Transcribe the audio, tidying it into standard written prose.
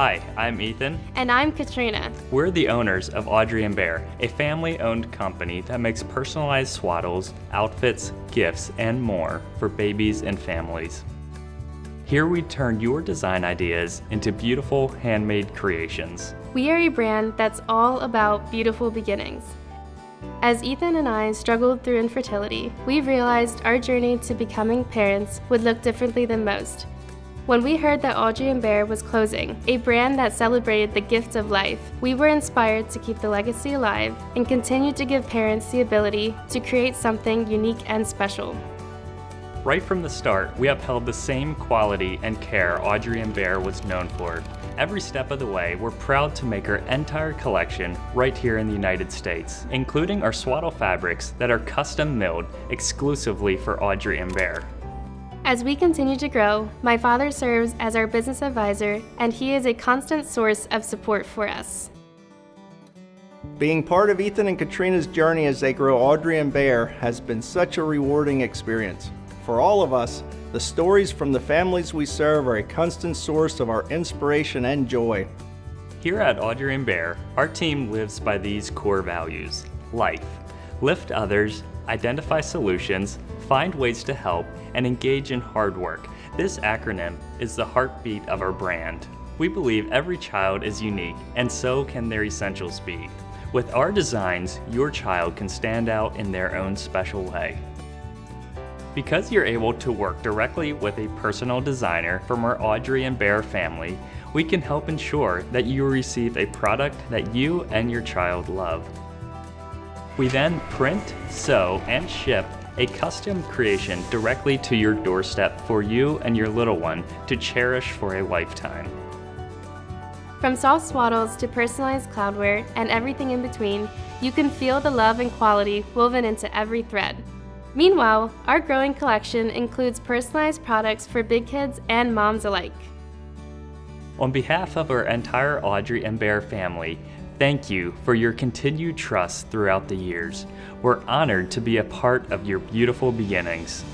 Hi, I'm Ethan. And I'm Katrina. We're the owners of Audrey and Bear, a family-owned company that makes personalized swaddles, outfits, gifts, and more for babies and families. Here we turn your design ideas into beautiful handmade creations. We are a brand that's all about beautiful beginnings. As Ethan and I struggled through infertility, we realized our journey to becoming parents would look differently than most. When we heard that Audrey and Bear was closing, a brand that celebrated the gift of life, we were inspired to keep the legacy alive and continue to give parents the ability to create something unique and special. Right from the start, we upheld the same quality and care Audrey and Bear was known for. Every step of the way, we're proud to make our entire collection right here in the United States, including our swaddle fabrics that are custom milled exclusively for Audrey and Bear. As we continue to grow, my father serves as our business advisor, and he is a constant source of support for us. Being part of Ethan and Katrina's journey as they grow Audrey and Bear has been such a rewarding experience. For all of us, the stories from the families we serve are a constant source of our inspiration and joy. Here at Audrey and Bear, our team lives by these core values: life, lift others, identify solutions, find ways to help, and engage in hard work. This acronym is the heartbeat of our brand. We believe every child is unique, and so can their essentials be. With our designs, your child can stand out in their own special way. Because you're able to work directly with a personal designer from our Audrey and Bear family, we can help ensure that you receive a product that you and your child love. We then print, sew, and ship a custom creation directly to your doorstep for you and your little one to cherish for a lifetime. From soft swaddles to personalized cloudwear and everything in between, you can feel the love and quality woven into every thread. Meanwhile, our growing collection includes personalized products for big kids and moms alike. On behalf of our entire Audrey and Bear family, thank you for your continued trust throughout the years. We're honored to be a part of your beautiful beginnings.